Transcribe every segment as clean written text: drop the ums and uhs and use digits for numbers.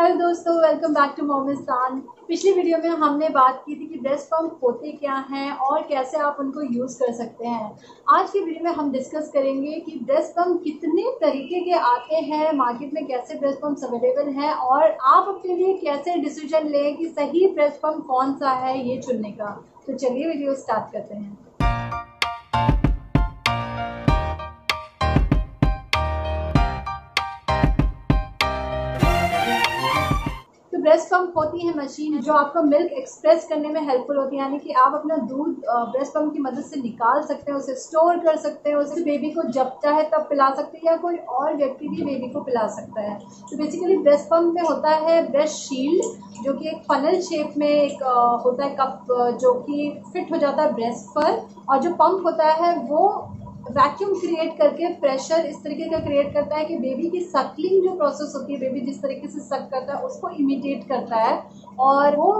Hello दोस्तों, welcome back to मोमिस्तान। पिछली video में हमने बात की थी कि ब्रेस्ट पंप होते क्या हैं और कैसे आप उनको यूज़ कर सकते हैं। आज की वीडियो में हम डिस्कस करेंगे कि ब्रेस्ट पंप कितने तरीके के आते हैं, मार्केट में कैसे ब्रेस्ट पंप अवेलेबल हैं और आप अपने लिए कैसे डिसीजन लें कि सही ब्रेस्ट पंप कौन सा है ये चुनने का। तो चलिए वीडियो स्टार्ट करते हैं। ब्रेस्ट पंप होती है मशीन जो आपको मिल्क एक्सप्रेस करने में हेल्पफुल होती है, यानी कि आप अपना दूध ब्रेस्ट पंप की मदद से निकाल सकते हैं, उसे स्टोर कर सकते हैं, उसे बेबी को जब चाहे तब पिला सकते हैं या कोई और व्यक्ति भी बेबी को पिला सकता है। तो बेसिकली ब्रेस्ट पंप में होता है ब्रेस्ट शील्ड, जो कि एक फनल शेप में एक होता है कप, जो कि फिट हो जाता है ब्रेस्ट पर, और जो पंप होता है वो वैक्यूम क्रिएट करके प्रेशर इस तरीके का क्रिएट करता है कि बेबी की सक्लिंग जो प्रोसेस होती है, बेबी जिस तरीके से सक करता है उसको इमिटेट करता है और वो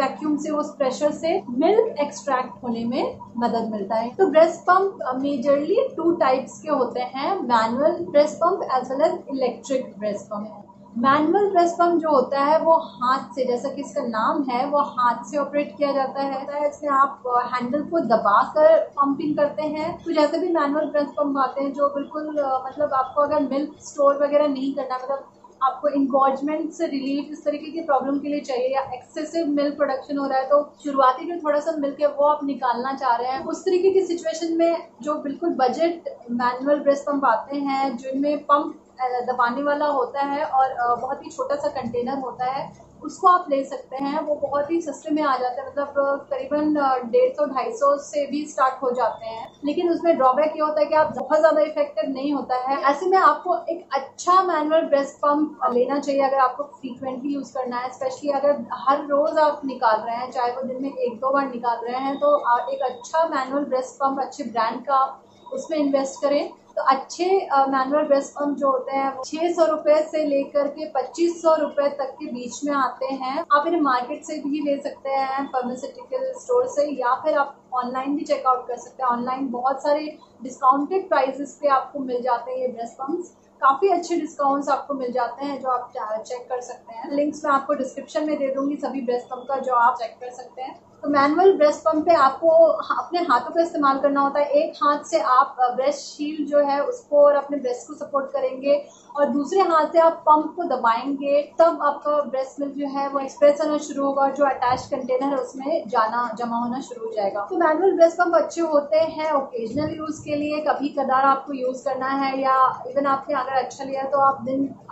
वैक्यूम से, उस प्रेशर से मिल्क एक्सट्रैक्ट होने में मदद मिलता है। तो ब्रेस्ट पंप मेजरली 2 टाइप्स के होते हैं, manual breast pump as well as electric breast pump. Manual breast pump जो होता है वो हाथ से, जैसा कि इसका नाम है, वो हाथ से ऑपरेट किया जाता है। इसमें आप हैंडल को दबाकर पंपिंग करते हैं। तो जैसे भी मैनुअल ब्रेस्ट पंप आते हैं जो बिल्कुल मतलब आपको अगर मिल्क स्टोर वगैरह नहीं करना, मतलब आपको इंगॉर्जमेंट से रिलीफ इस तरीके की प्रॉब्लम के लिए चाहिए या एक्सेसिव मिल्क प्रोडक्शन हो रहा है तो शुरुआती जो थोड़ा सा मिल्क है वो आप निकालना चाह रहे हैं, उस तरीके की सिचुएशन में जो बिल्कुल बजट मैनुअल ब्रेस्ट पंप आते हैं जिनमें पंप दबाने वाला होता है और बहुत ही छोटा सा कंटेनर होता है, उसको आप ले सकते हैं। वो बहुत ही सस्ते में आ जाता है, मतलब करीबन 150-250 से भी स्टार्ट हो जाते हैं। लेकिन उसमें ड्रॉबैक ये होता है कि आप बहुत ज़्यादा इफेक्टिव नहीं होता है। ऐसे में आपको एक अच्छा मैनुअल ब्रेस्ट पंप लेना चाहिए अगर आपको फ्रीक्वेंटली यूज़ करना है, स्पेशली अगर हर रोज़ आप निकाल रहे हैं, चाहे वो दिन में 1-2 बार निकाल रहे हैं, तो एक अच्छा मैनुअल ब्रेस्ट पंप अच्छे ब्रांड का आप उसमें इन्वेस्ट करें। तो अच्छे मैनुअल ब्रेस्ट पंप जो होते हैं वो 600 रुपए से लेकर के 2500 रुपए तक के बीच में आते हैं। आप इन्हें मार्केट से भी ले सकते हैं, फार्मास्यूटिकल स्टोर से, या फिर आप ऑनलाइन भी चेकआउट कर सकते हैं। ऑनलाइन बहुत सारे डिस्काउंटेड प्राइसेस पे आपको मिल जाते हैं ये ब्रेस्ट पंप्स, काफ़ी अच्छे डिस्काउंट्स आपको मिल जाते हैं जो आप चेक कर सकते हैं। लिंक्स मैं आपको डिस्क्रिप्शन में दे दूंगी सभी ब्रेस्ट पंप का, जो आप चेक कर सकते हैं। तो मैनुअल ब्रेस्ट पंप पे आपको अपने हाथों का इस्तेमाल करना होता है। एक हाथ से आप ब्रेस्ट शील्ड जो है उसको और अपने ब्रेस्ट को सपोर्ट करेंगे और दूसरे हाथ से आप पंप को दबाएंगे, तब आपका ब्रेस्ट मिल्क जो है वो एक्सप्रेस होना शुरू होगा और जो अटैच कंटेनर है उसमें जमा होना शुरू हो जाएगा। तो मैनुअल ब्रेस्ट पंप अच्छे होते हैं ओकेजनल यूज़ के लिए, कभी कदार आपको यूज़ करना है, या इवन आपने अगर अच्छा लिया तो आप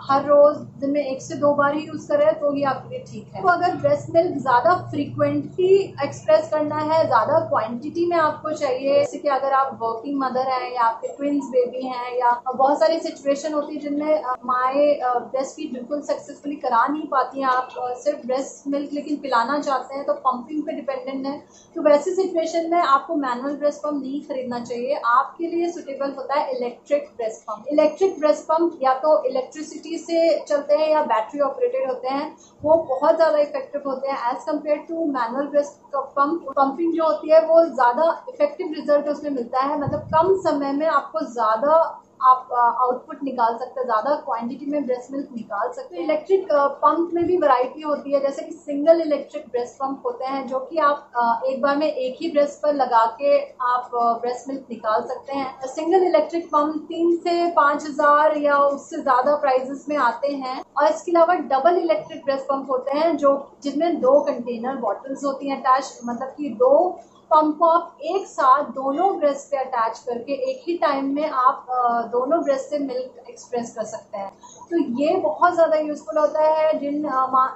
हर रोज दिन में 1 से 2 बार ही यूज़ करें तो ये आपके लिए ठीक है। तो अगर ब्रेस्ट मिल्क ज़्यादा फ्रीक्वेंटली एक्सप्रेस करना है, ज़्यादा क्वांटिटी में आपको चाहिए, जैसे कि अगर आप वर्किंग मदर हैं या आपके ट्विंस बेबी हैं, या बहुत सारी सिचुएशन होती है जिनमें माएँ ब्रेस्ट फीड बिल्कुल सक्सेसफुली करा नहीं पाती हैं, आप सिर्फ ब्रेस्ट मिल्क लेकिन पिलाना चाहते हैं तो पंपिंग पे डिपेंडेंट है, तो वैसी सिचुएशन में आपको मैनुअल ब्रेस्ट पंप नहीं खरीदना चाहिए। आपके लिए सुटेबल होता है electric breast pump. Electric breast pump या तो इलेक्ट्रिसिटी से चलते हैं या बैटरी ऑपरेटेड होते हैं, वो बहुत ज़्यादा इफेक्टिव होते हैं as compare to manual breast pump. Pumping जो होती है वो ज़्यादा इफेक्टिव रिजल्ट उसमें मिलता है, मतलब कम समय में आपको ज़्यादा आप आउटपुट निकाल सकते हैं, ज़्यादा क्वांटिटी में ब्रेस्ट मिल्क निकाल सकते हैं। इलेक्ट्रिक पंप में भी वैरायटी होती है, जैसे कि सिंगल इलेक्ट्रिक ब्रेस्ट पंप होते हैं जो कि आप एक बार में एक ही ब्रेस्ट पर लगा के आप ब्रेस्ट मिल्क निकाल सकते हैं। सिंगल इलेक्ट्रिक पंप 3 से 5000 या उससे ज़्यादा प्राइजेस में आते हैं। और इसके अलावा डबल इलेक्ट्रिक ब्रेस्ट पंप होते हैं जो जिनमें 2 कंटेनर बॉटल्स होती हैं अटैच, मतलब कि 2 पंप को आप एक साथ दोनों ब्रेस्ट पे अटैच करके एक ही टाइम में आप दोनों ब्रेस्ट से मिल्क एक्सप्रेस कर सकते हैं। तो ये बहुत ज़्यादा यूजफुल होता है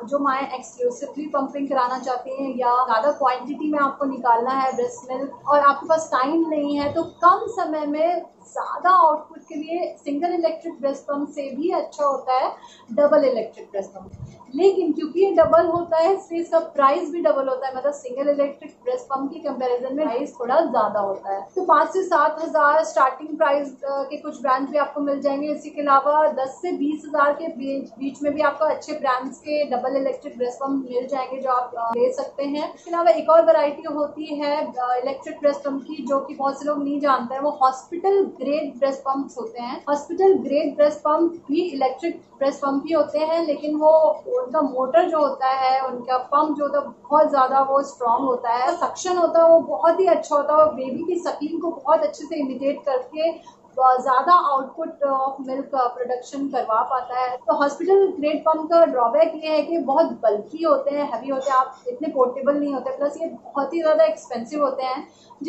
जो माएँ एक्सक्लूसिवली पंपिंग कराना चाहती हैं या ज़्यादा क्वांटिटी में आपको निकालना है ब्रेस्ट मिल्क और आपके पास टाइम नहीं है, तो कम समय में ज़्यादा आउटपुट के लिए सिंगल इलेक्ट्रिक ब्रेस्ट पंप से भी अच्छा होता है डबल इलेक्ट्रिक ब्रेस्ट पंप। लेकिन क्योंकि ये डबल होता है इसलिए इसका प्राइस भी डबल होता है, मतलब सिंगल इलेक्ट्रिक ब्रेस्ट पंप की कंपैरिजन में प्राइस थोड़ा ज़्यादा होता है। तो 5 से 7 हज़ार स्टार्टिंग प्राइस के कुछ ब्रांड भी आपको मिल जाएंगे। इसी के अलावा 10 से 20 हज़ार के बीच में भी आपको अच्छे ब्रांड्स के डबल इलेक्ट्रिक ब्रेस्ट पंप मिल जाएंगे जो आप ले सकते हैं। इसके अलावा एक और वैरायटी होती है इलेक्ट्रिक ब्रेस्ट पंप की जो कि बहुत से लोग नहीं जानते हैं, वो हॉस्पिटल ग्रेड ब्रेस्ट पंप्स होते हैं। हॉस्पिटल ग्रेड ब्रेस्ट पंप भी इलेक्ट्रिक ब्रेस्ट पंप ही होते हैं, लेकिन वो उनका मोटर जो होता है, उनका पंप जो होता है बहुत ज़्यादा वो स्ट्रांग होता है। सक्शन होता है वो बहुत ही अच्छा होता है और बेबी की सकलिंग को बहुत अच्छे से इमिटेट करके ज़्यादा आउटपुट ऑफ मिल्क प्रोडक्शन करवा पाता है। तो हॉस्पिटल ग्रेड पंप का ड्रॉबैक ये है कि बहुत बल्की होते हैं, हैवी होते हैं, आप इतने पोर्टेबल नहीं होते, प्लस ये बहुत ही ज़्यादा एक्सपेंसिव होते हैं,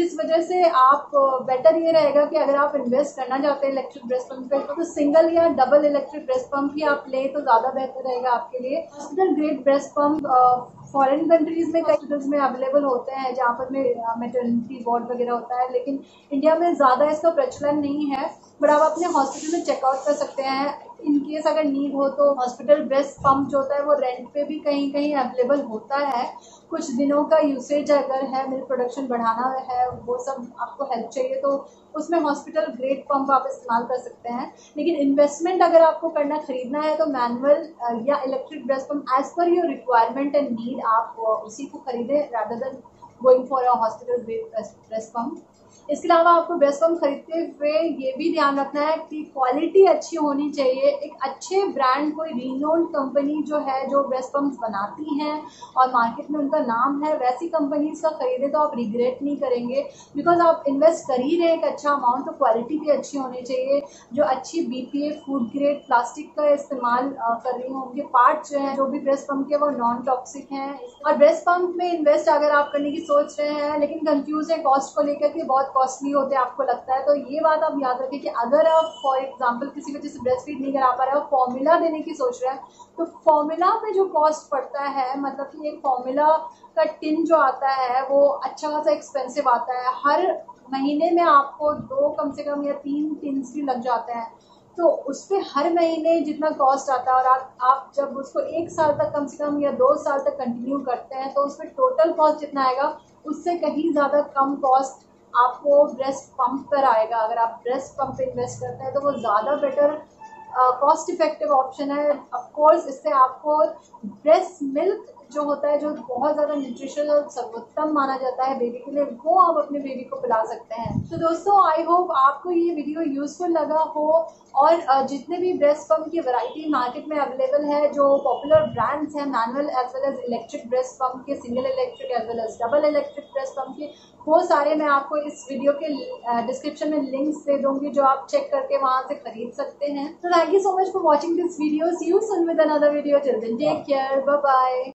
जिस वजह से आप बेटर ये रहेगा कि अगर आप इन्वेस्ट करना चाहते हैं इलेक्ट्रिक ब्रेस्ट पंप पे तो सिंगल या डबल इलेक्ट्रिक ब्रेस्ट पंप ही आप लें तो ज़्यादा बेहतर रहेगा आपके लिए। Hospital grade breast pump foreign countries में कई हॉस्पिटल्स में अवेलेबल होते हैं जहाँ पर मेटर्निटी वार्ड वगैरह होता है, लेकिन इंडिया में ज़्यादा इसका प्रचलन नहीं है। बट आप अपने हॉस्पिटल में चेकआउट कर सकते हैं, इनकेस अगर नीड हो तो। हॉस्पिटल ब्रेस्ट पंप जो होता है वो रेंट पे भी कहीं कहीं अवेलेबल होता है। कुछ दिनों का यूसेज अगर है, मिल्क प्रोडक्शन बढ़ाना है, वो सब आपको हेल्प चाहिए तो उसमें हॉस्पिटल ग्रेड पंप आप इस्तेमाल कर सकते हैं। लेकिन इन्वेस्टमेंट अगर आपको करना खरीदना है तो मैनुअल या electric breast pump as per your requirement and need आप उसी को खरीदें rather than going for a hospital grade breast pump. इसके अलावा आपको ब्रेस्ट पंप खरीदते हुए ये भी ध्यान रखना है कि क्वालिटी अच्छी होनी चाहिए। एक अच्छे ब्रांड, कोई रिनोन्ड कंपनी जो है जो ब्रेस्ट पंप्स बनाती हैं और मार्केट में उनका नाम है, वैसी कंपनीज का खरीदे तो आप रिग्रेट नहीं करेंगे, बिकॉज आप इन्वेस्ट कर ही रहे एक अच्छा अमाउंट, तो क्वालिटी भी अच्छी होनी चाहिए। जो अच्छी BPA फूड ग्रेड प्लास्टिक का इस्तेमाल कर रही हूँ, उनके पार्ट्स जो हैं जो भी ब्रेस्ट पंप के वो नॉन टॉक्सिक हैं। और ब्रेस्ट पंप में इन्वेस्ट अगर आप करने की सोच रहे हैं लेकिन कंफ्यूज है कॉस्ट को लेकर कि बहुत कॉस्टली होते हैं आपको लगता है, तो ये बात आप याद रखें कि अगर आप फॉर एग्जांपल किसी वजह से ब्रेस्ट फीड नहीं करा पा रहे हो, फॉर्मूला देने की सोच रहे हैं तो फॉर्मूला पे जो कॉस्ट पड़ता है, मतलब कि एक फॉर्मूला का टिन जो आता है वो अच्छा खासा एक्सपेंसिव आता है। हर महीने में आपको 2 कम से कम या 3 टिन्स भी लग जाते हैं, तो उस पर हर महीने जितना कॉस्ट आता है और आप जब उसको 1 साल तक कम से कम या 2 साल तक कंटिन्यू करते हैं तो उस पर टोटल कॉस्ट जितना आएगा उससे कहीं ज़्यादा कम कॉस्ट आपको ब्रेस्ट पंप पर आएगा। अगर आप ब्रेस्ट पंप पर इन्वेस्ट करते हैं तो वो ज़्यादा बेटर कॉस्ट इफेक्टिव ऑप्शन है। ऑफ कोर्स इससे आपको ब्रेस्ट मिल्क जो होता है जो बहुत ज़्यादा न्यूट्रिशनल और सर्वोत्तम माना जाता है बेबी के लिए, वो आप अपने बेबी को पिला सकते हैं। तो दोस्तों आई होप आपको ये वीडियो यूज़फुल लगा हो और जितने भी ब्रेस्ट पंप की वैरायटी मार्केट में अवेलेबल है, जो पॉपुलर ब्रांड्स हैं manual as well as electric breast pump के, single electric as well as double electric breast pump के, वो सारे मैं आपको इस वीडियो के डिस्क्रिप्शन में लिंक्स दे दूँगी जो आप चेक करके वहाँ से खरीद सकते हैं। तो thank you so much for watching this video, see you soon with another video, till then take care, bye bye.